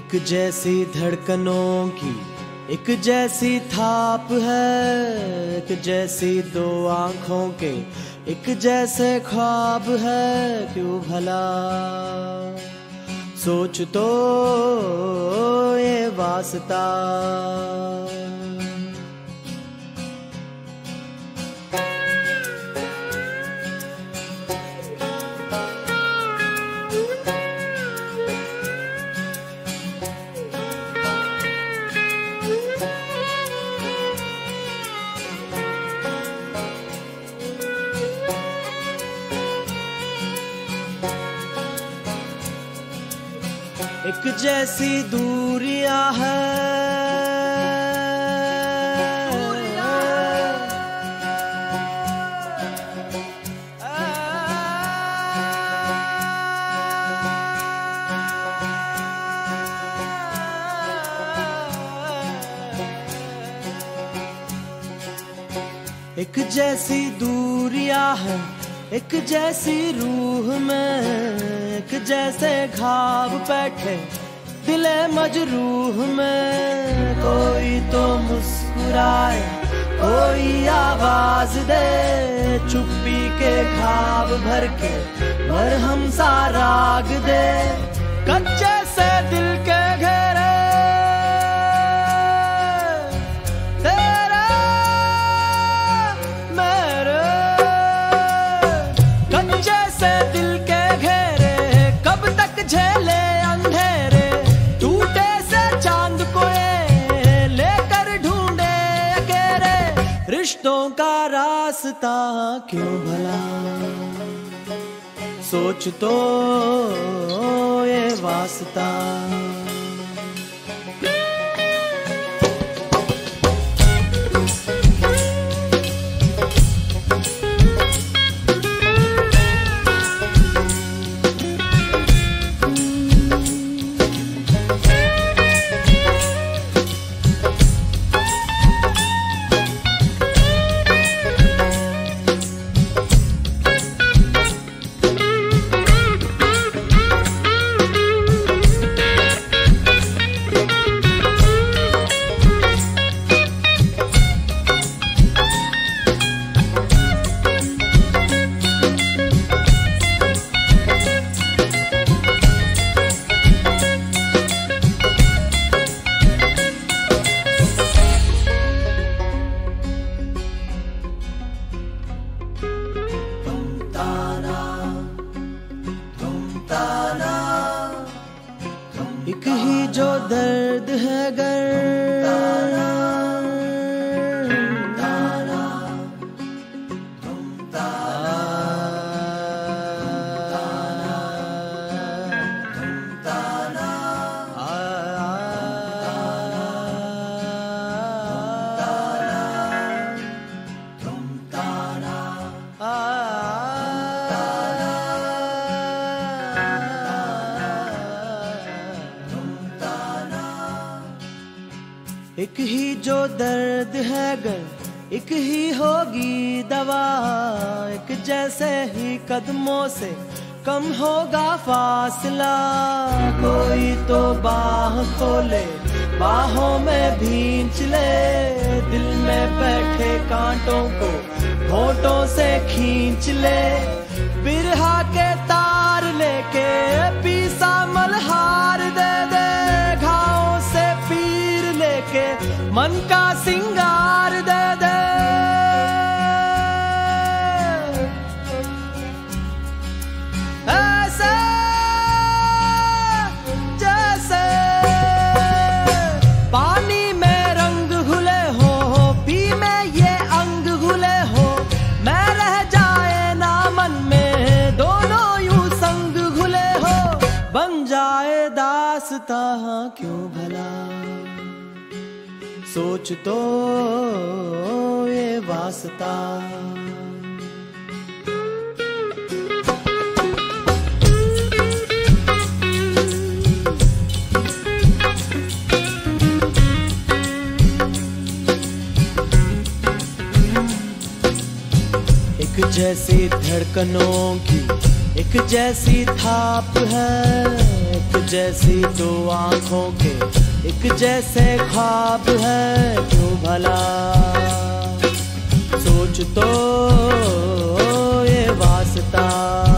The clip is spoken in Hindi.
एक जैसी धड़कनों की एक जैसी थाप है, एक जैसी दो आंखों के एक जैसे ख्वाब है। क्यों भला सोच तो ये वास्ता, एक जैसी दूरियां है, एक जैसी दूरियां है, एक जैसी रूह में, एक जैसे घाव बैठे दिले मजरूह में। कोई तो मुस्कुराए, कोई आवाज दे, चुप्पी के घाव भर के मरहम सा राग दे। कच्चे से दिल के घेरे तेरा मेरे, कच्चे से दिल के घेरे झेले अंधेरे, टूटे से चांद को ये लेकर ढूंढे अकेले। रिश्तों का रास्ता क्यों भला सोच तो ये वास्ता। एक ही जो दर्द है गर एक ही जो दर्द है गर एक ही होगी दवा, एक जैसे ही कदमों से कम होगा फासला। कोई तो बाह खोले, बाहों में भींच ले, दिल में बैठे कांटों को होठों से खींच ले। बिरहा के तार लेके पीसा मल्हार दे दे, मन का सिंगार दे दे। ऐसे जैसे पानी में रंग घुले हो, पी में ये अंग घुले हो, मैं रह जाए ना मन में दोनों यूं संग घुले हो। बन जाए दास्तां क्यों भला सोच तो ये वास्ता। एक जैसी धड़कनों की एक जैसी थाप है, एक जैसी दो आंखों के एक जैसे ख्वाब है क्यों भला। सोच तो ये वास्ता।